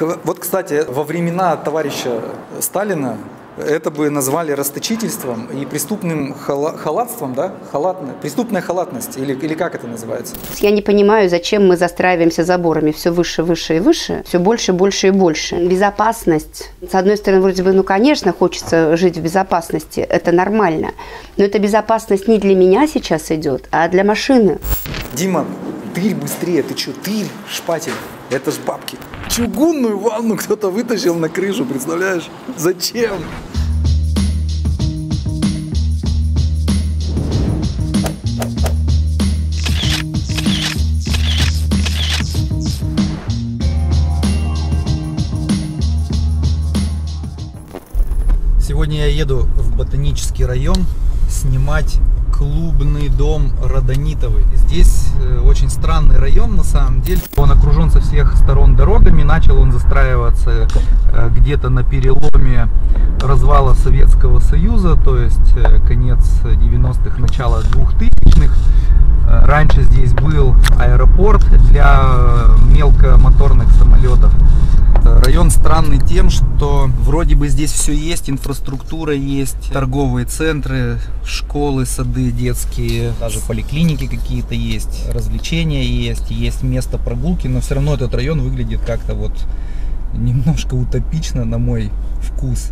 Вот, кстати, во времена товарища Сталина это бы назвали расточительством и преступным халатством, да? Преступная халатность, или как это называется? Я не понимаю, зачем мы застраиваемся заборами все выше, выше и выше, все больше, больше и больше. Безопасность. С одной стороны, вроде бы, ну, конечно, хочется жить в безопасности, это нормально. Но эта безопасность не для меня сейчас идет, а для машины. Дима, тырь быстрее, ты че, тырь, шпатель, это ж бабки. Чугунную ванну кто-то вытащил на крышу, представляешь? Зачем? Сегодня я еду в Ботанический район снимать клубный дом Родонитовый. Здесь очень странный район, на самом деле. Он окружен со всех сторон дорогами. Начал он застраиваться где-то на переломе развала Советского Союза, то есть конец 90-х, начало 2000-х. Раньше здесь был аэропорт для мелкомоторных самолетов. Район странный тем, что вроде бы здесь все есть, инфраструктура есть, торговые центры, школы, сады детские, даже поликлиники какие-то есть, развлечения есть, есть место прогулки, но все равно этот район выглядит как-то вот немножко утопично на мой вкус.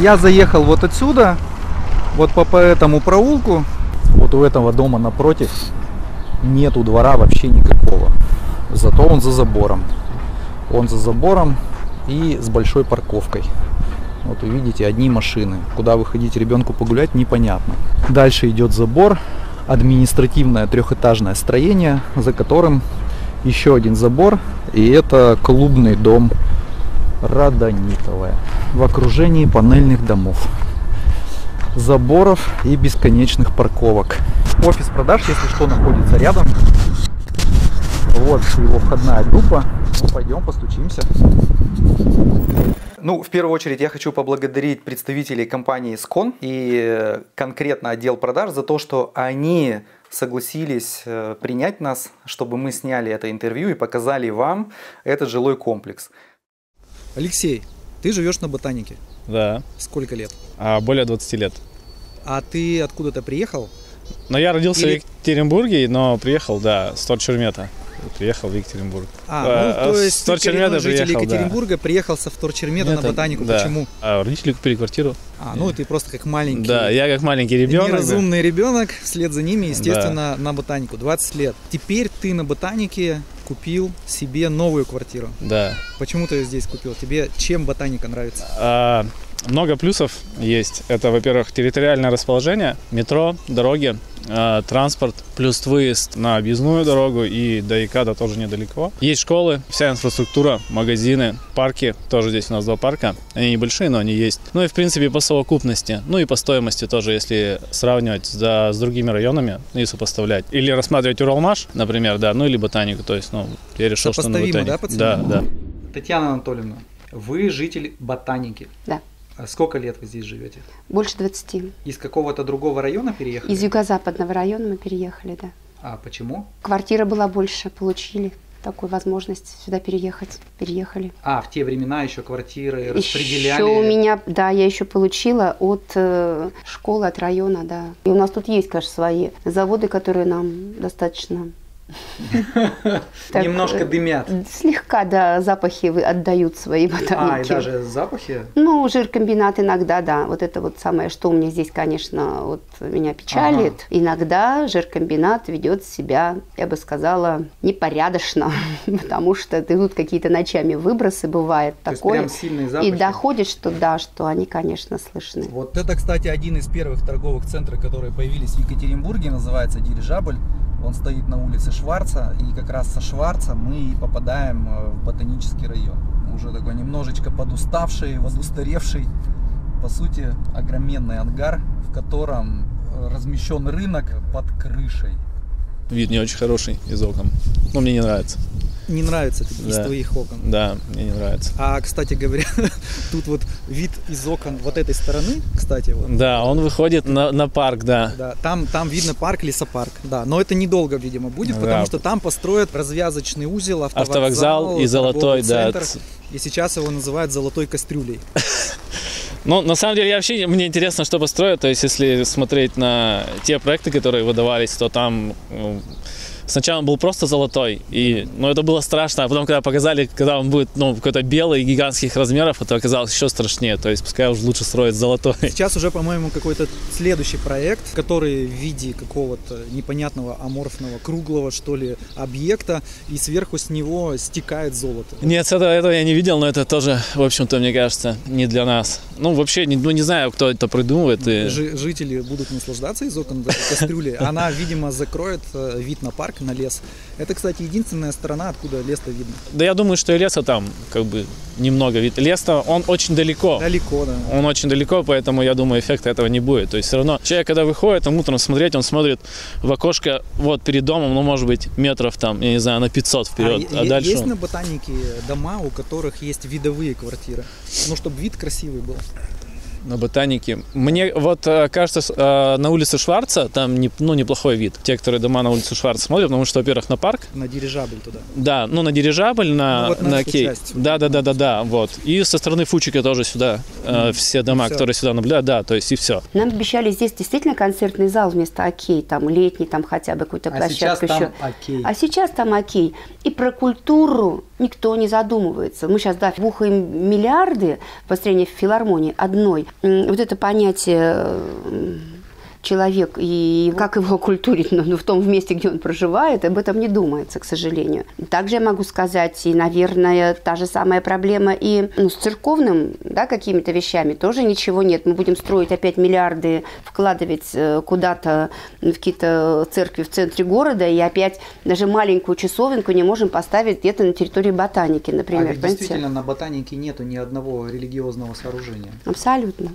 Я заехал вот отсюда, вот по этому проулку. Вот у этого дома напротив нету двора вообще никакого. Зато он за забором. Он за забором и с большой парковкой. Вот вы видите, одни машины. Куда выходить ребенку погулять, непонятно. Дальше идет забор, административное трехэтажное строение, за которым еще один забор. И это клубный дом Родонитовая, в окружении панельных домов, заборов и бесконечных парковок. Офис продаж, если что, находится рядом. Вот его входная группа. Ну, пойдем постучимся. Ну, в первую очередь я хочу поблагодарить представителей компании СКОН и конкретно отдел продаж за то, что они согласились принять нас, чтобы мы сняли это интервью и показали вам этот жилой комплекс. Алексей, ты живешь на Ботанике? Да. Сколько лет? Более 20 лет. А ты откуда-то приехал? Ну, я родился в Екатеринбурге, но приехал, да, с Торчермета. Приехал в Екатеринбург. Ну, то есть ты житель Екатеринбурга, да. Приехал со Торчермета на Ботанику. Да. Почему? Родители купили квартиру. Ну ты просто как маленький. Да, я как маленький ребенок. Неразумный ребенок, вслед за ними, естественно, да, на Ботанику. 20 лет. Теперь ты на Ботанике купил себе новую квартиру. Да. Почему ты ее здесь купил? Тебе чем Ботаника нравится? Много плюсов есть. Это, во-первых, территориальное расположение, метро, дороги, транспорт, плюс выезд на объездную дорогу и до Икада тоже недалеко. Есть школы, вся инфраструктура, магазины, парки. Тоже здесь у нас 2 парка. Они небольшие, но они есть. Ну и, в принципе, по совокупности, ну и по стоимости тоже, если сравнивать с другими районами и сопоставлять. Или рассматривать Уралмаш, например, да, ну или Ботанику. То есть, ну, я решил, что на Ботанику. Да, да. Татьяна Анатольевна, вы житель Ботаники. Да. Сколько лет вы здесь живете? Больше 20. Из какого-то другого района переехали? Из юго-западного района мы переехали, да. А почему? Квартира была больше, получили такую возможность сюда переехать. Переехали. В те времена еще квартиры еще распределяли? Еще у меня, да, я еще получила от школы, от района, да. И у нас тут есть, конечно, свои заводы, которые нам достаточно... Немножко дымят. Слегка, да, запахи отдают свои Ботаники. И даже запахи? Ну, жиркомбинат иногда, да. Вот это вот самое, что у меня здесь, конечно, вот меня печалит. Иногда жиркомбинат ведет себя, я бы сказала, непорядочно. Потому что идут какие-то ночами выбросы, бывает такое. Прям сильные запахи. И доходит, что да, что они, конечно, слышны. Вот это, кстати, один из первых торговых центров, которые появились в Екатеринбурге. Называется «Дирижабль». Он стоит на улице Шварца, и как раз со Шварца мы попадаем в Ботанический район. Уже такой немножечко подуставший, возустаревший, по сути, огроменный ангар, в котором размещен рынок под крышей. Вид не очень хороший из окон, но мне не нравится. не нравится из твоих окон. Да, мне не нравится. А, кстати говоря, тут вот вид из окон вот этой стороны, кстати. Вот. Да, он выходит на парк, да. Да, там видно парк, лесопарк, да. Но это недолго, видимо, будет, потому что там построят развязочный узел, автовокзал и золотой, да. И сейчас его называют золотой кастрюлей. Ну, на самом деле, мне интересно, что построят. То есть, если смотреть на те проекты, которые выдавались, то там... Сначала он был просто золотой, и, ну, это было страшно, а потом, когда показали, когда он будет, ну, какой-то белый, гигантских размеров, это оказалось еще страшнее, то есть пускай уже лучше строить золотой. Сейчас уже, по-моему, какой-то следующий проект, который в виде какого-то непонятного аморфного, круглого, что ли, объекта, и сверху с него стекает золото. Нет, этого я не видел, но это тоже, в общем-то, мне кажется, не для нас. Ну, вообще, ну, не знаю, кто это придумывает. И... Жители будут наслаждаться из окон кастрюли, она, видимо, закроет вид на парк, на лес. Это, кстати, единственная сторона, откуда лес-то видно. Да, я думаю, что и леса там как бы немного видно. Лес-то, он очень далеко. Далеко, да. Он очень далеко, поэтому, я думаю, эффекта этого не будет. То есть все равно человек, когда выходит, там утром смотреть, он смотрит в окошко вот перед домом, ну, может быть, метров там, я не знаю, на 500 вперед. А дальше есть на Ботанике дома, у которых есть видовые квартиры? Ну, чтобы вид красивый был. На Ботанике. Мне вот кажется, на улице Шварца там неплохой вид. Те, которые дома на улице Шварца смотрят, потому что, во-первых, на парк. На Дирижабль туда. Да, ну на Дирижабль, на Кей. Да, вот. И со стороны Фучика тоже сюда, все дома, все, которые сюда наблюдают, да, то есть и все. Нам обещали здесь действительно концертный зал вместо Окей, там летний, там хотя бы какую-то площадку еще. А сейчас там Окей. И про культуру никто не задумывается. Мы сейчас, да, бухаем миллиарды по сравнению в филармонии одной. Вот это понятие человек и как его культурить, но в том месте, где он проживает, об этом не думается, к сожалению. Также я могу сказать, и, наверное, та же самая проблема и с церковным, да, какими-то вещами тоже ничего нет. Мы будем строить опять миллиарды, вкладывать куда-то в какие-то церкви в центре города, и опять даже маленькую часовенку не можем поставить где-то на территории Ботаники, например. А ведь действительно на Ботанике нету ни одного религиозного сооружения. Абсолютно.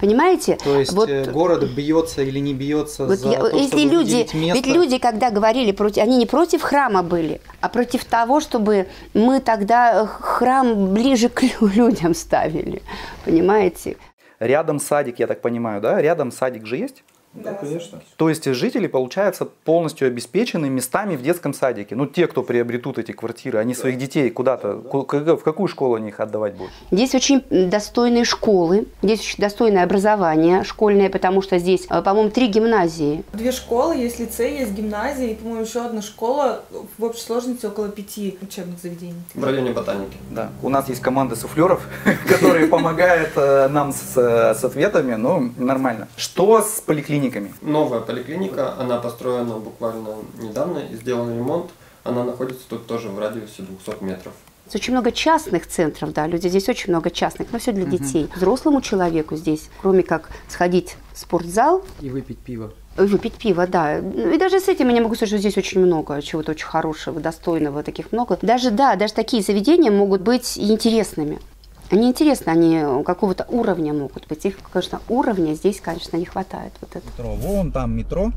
Понимаете? То есть вот... город бьется или не бьется вот за то, чтобы выделить место. Ведь люди, когда говорили против, они не против храма были, а против того, чтобы мы тогда храм ближе к людям ставили. Понимаете? Рядом садик, я так понимаю, да? Рядом садик же есть? Да, конечно. То есть жители, получается, полностью обеспечены местами в детском садике. Ну, те, кто приобретут эти квартиры, они своих детей куда-то, в какую школу они их отдавать будут? Здесь очень достойные школы, здесь очень достойное образование школьное, потому что здесь, по-моему, 3 гимназии. 2 школы, есть лицей, есть гимназия, и, по-моему, еще одна школа, в общей сложности около 5 учебных заведений. В районе Ботаники. Да. У нас есть команда суфлеров, которые помогают нам с ответами, ну, нормально. Что с поликлиникой? Новая поликлиника, она построена буквально недавно и сделан ремонт. Она находится тут тоже в радиусе 200 метров. Очень много частных центров, да, люди здесь очень много частных, но все для детей. Взрослому человеку здесь, кроме как сходить в спортзал и выпить пиво. Выпить пиво, да. И даже с этим я не могу сказать, что здесь очень много чего-то очень хорошего, достойного, таких много. Даже, да, даже такие заведения могут быть интересными. Они интересны, они какого-то уровня могут быть. Их, конечно, уровня здесь, конечно, не хватает. Вот это. Метро. Вон там метро.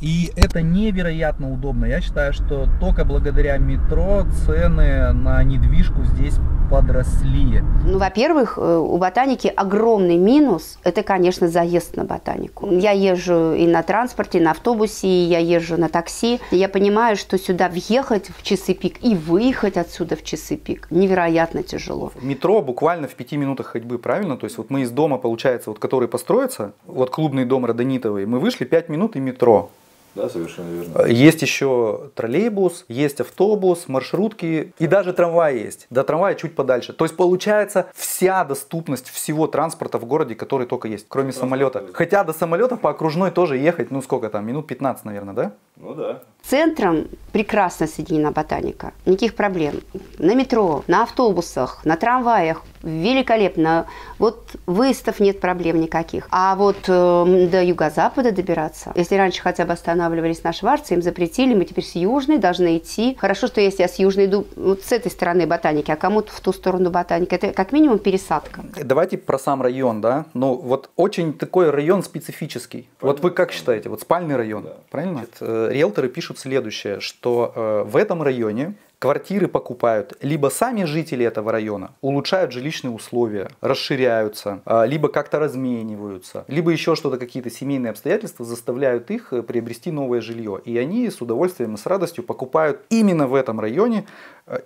И это невероятно удобно. Я считаю, что только благодаря метро цены на недвижку здесь подросли. Ну, во-первых, у Ботаники огромный минус. Это, конечно, заезд на Ботанику. Я езжу и на транспорте, и на автобусе, и я езжу на такси. Я понимаю, что сюда въехать в часы пик и выехать отсюда в часы пик невероятно тяжело. Метро буквально в 5 минутах ходьбы, правильно? То есть вот мы из дома, получается, вот который построится, вот Клубный дом Родонитовый, мы вышли 5 минут и метро. Да, совершенно верно. Есть еще троллейбус, есть автобус, маршрутки и даже трамвай есть. До трамвая чуть подальше. То есть получается вся доступность всего транспорта в городе, который только есть, кроме самолета. Хотя до самолета по окружной тоже ехать, ну сколько там, минут 15, наверное, да? Ну да. Центром прекрасно соединена Ботаника. Никаких проблем. На метро, на автобусах, на трамваях. Великолепно. Вот выездов нет проблем никаких. А вот до юго-запада добираться, если раньше хотя бы останавливались на Шварце, им запретили, мы теперь с южной должны идти. Хорошо, что если я с южной иду вот с этой стороны Ботаники, а кому-то в ту сторону Ботаники, это как минимум пересадка. Давайте про сам район, да? Ну вот очень такой район специфический. Правильно. Вот вы как считаете, вот спальный район, да, правильно? Риэлторы пишут следующее, что в этом районе Квартиры покупают либо сами жители этого района, улучшают жилищные условия, расширяются, либо как-то размениваются, либо еще что-то, какие-то семейные обстоятельства заставляют их приобрести новое жилье. И они с удовольствием и с радостью покупают именно в этом районе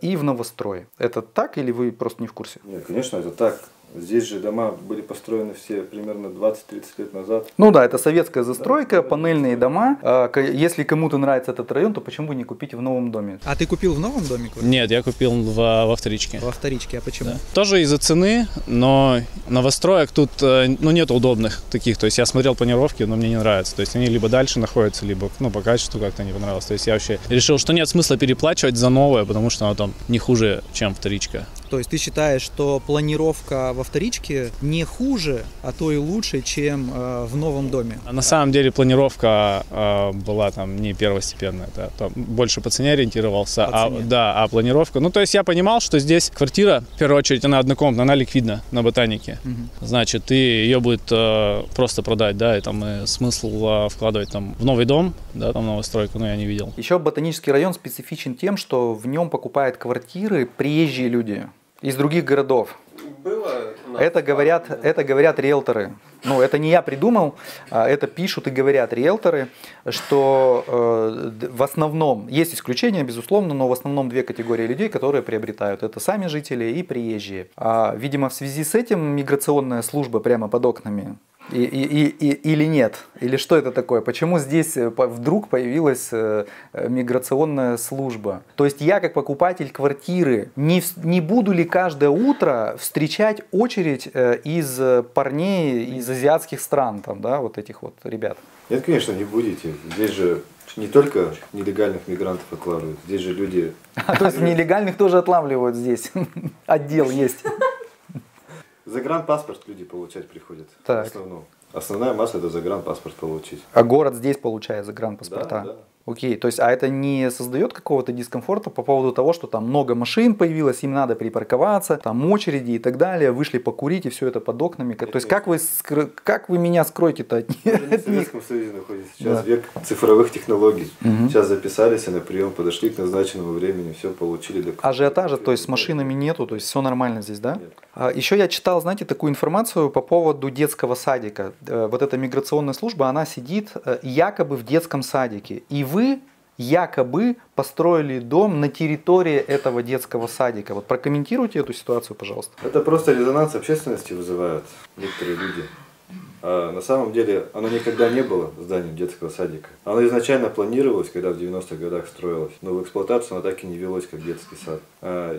и в новострое. Это так или вы просто не в курсе? Нет, конечно, это так. Здесь же дома были построены все примерно 20-30 лет назад. Ну да, это советская застройка, да, панельные дома. Если кому-то нравится этот район, то почему бы не купить в новом доме? А ты купил в новом доме? Нет, я купил во вторичке. Во вторичке, а почему? Да. Тоже из-за цены, но новостроек тут нет удобных таких. То есть я смотрел планировки, но мне не нравится. То есть они либо дальше находятся, либо по качеству как-то не понравилось. То есть я вообще решил, что нет смысла переплачивать за новое, потому что оно там не хуже, чем вторичка. То есть ты считаешь, что планировка во вторичке не хуже, а то и лучше, чем в новом доме? На самом деле планировка была там не первостепенная, да, там больше по цене ориентировался, а планировка. Ну то есть я понимал, что здесь квартира, в первую очередь, она однокомнатная, она ликвидна на Ботанике. Угу. Значит, и ее будет просто продать, да, и там смысл вкладывать там в новый дом, да, там новостройку, но я не видел. Еще Ботанический район специфичен тем, что в нем покупают квартиры приезжие люди из других городов. Это говорят риэлторы. Ну, это не я придумал, это пишут и говорят риэлторы, что в основном, есть исключения, безусловно, но в основном две категории людей, которые приобретают. Это сами жители и приезжие. Видимо, в связи с этим миграционная служба прямо под окнами. Или нет? Или что это такое? Почему здесь вдруг появилась миграционная служба? То есть я, как покупатель квартиры, не буду ли каждое утро встречать очередь из парней из азиатских стран, там, да, вот этих вот ребят? Нет, конечно, не будете. Здесь же не только нелегальных мигрантов отлавливают, здесь же люди... То есть нелегальных тоже отлавливают здесь? Отдел есть. Загранпаспорт люди получать приходят. Так. В основном. Основная масса — это загранпаспорт получить. А город здесь получает загранпаспорта? Да, да. Окей, то есть, а это не создает какого-то дискомфорта по поводу того, что там много машин появилось, им надо припарковаться, там очереди и так далее, вышли покурить и все это под окнами. Нет, то есть, как вы меня скроете-то от них? Вы не в Советском Союзе находитесь, сейчас век цифровых технологий. Угу. Сейчас записались на прием, подошли к назначенному времени, все получили. Ажиотажа, то есть, с машинами нету, то есть, все нормально здесь, да? Нет. Еще я читал, знаете, такую информацию по поводу детского садика. Вот эта миграционная служба, она сидит якобы в детском садике. И вы якобы построили дом на территории этого детского садика. Вот прокомментируйте эту ситуацию, пожалуйста. Это просто резонанс общественности вызывают некоторые люди. А на самом деле оно никогда не было зданием детского садика. Оно изначально планировалось, когда в 90-х годах строилось, но в эксплуатацию оно так и не велось, как детский сад.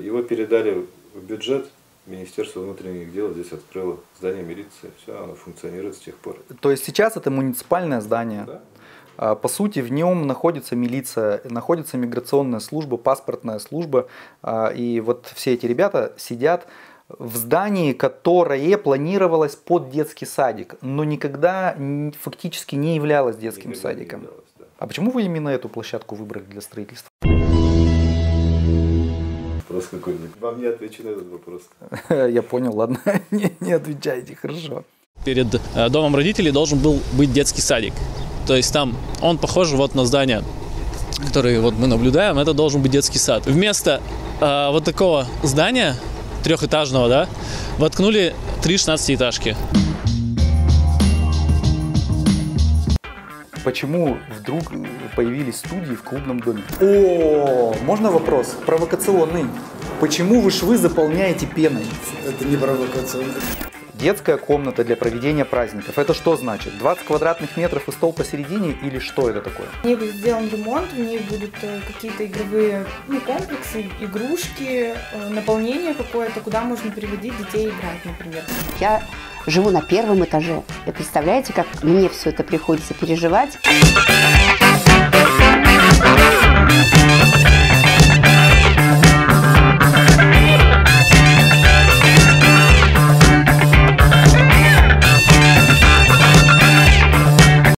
Его передали в бюджет. Министерство внутренних дел здесь открыло здание милиции. Все, оно функционирует с тех пор. То есть сейчас это муниципальное здание? Да. По сути, в нем находится милиция, находится миграционная служба, паспортная служба. И вот все эти ребята сидят в здании, которое планировалось под детский садик, но никогда фактически не являлось детским садиком. Да. А почему вы именно эту площадку выбрали для строительства? Вам не отвечу на этот вопрос. Я понял, ладно, не отвечайте, хорошо. Перед домом родителей должен был быть детский садик. То есть там он похож вот на здание, которое вот мы наблюдаем, это должен быть детский сад. Вместо вот такого здания, трехэтажного, да, воткнули 3 16-этажки. Почему вдруг появились студии в клубном доме? О, можно вопрос? Провокационный. Почему вы швы заполняете пеной? Это не провокационный. Детская комната для проведения праздников. Это что значит? 20 квадратных метров и стол посередине или что это такое? В ней будет сделан ремонт, в ней будут какие-то игровые комплексы, игрушки, наполнение какое-то, куда можно приводить детей играть, например. Я живу на 1-м этаже. И представляете, как мне все это приходится переживать?